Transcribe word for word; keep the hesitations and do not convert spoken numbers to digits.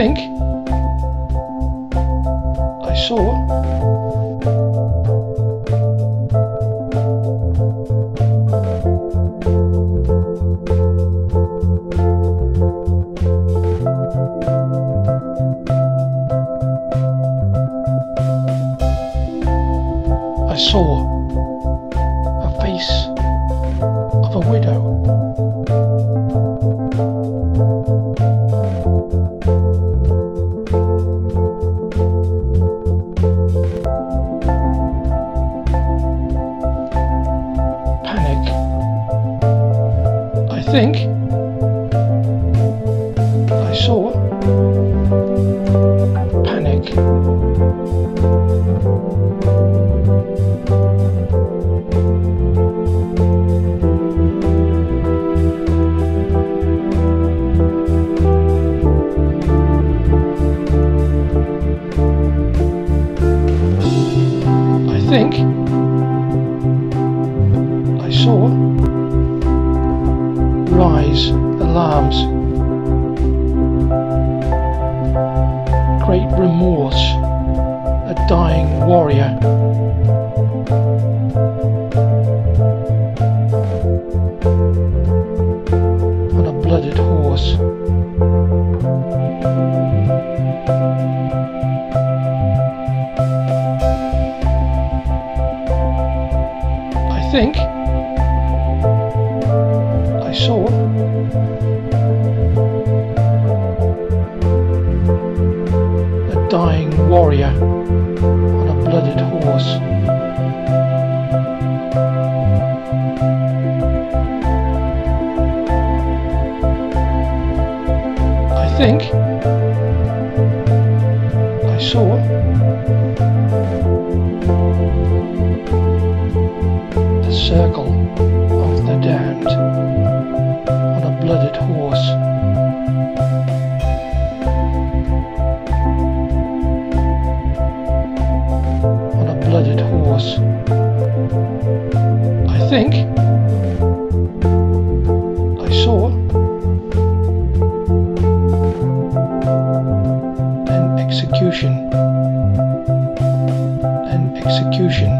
think I saw I saw a face of a widow. Panic. I think I saw panic. I think I saw rise alarms, great remorse, a dying warrior. I think I saw a dying warrior on a blooded horse. I think I saw circle of the damned on a blooded horse. On a blooded horse. I think I saw an execution. An execution.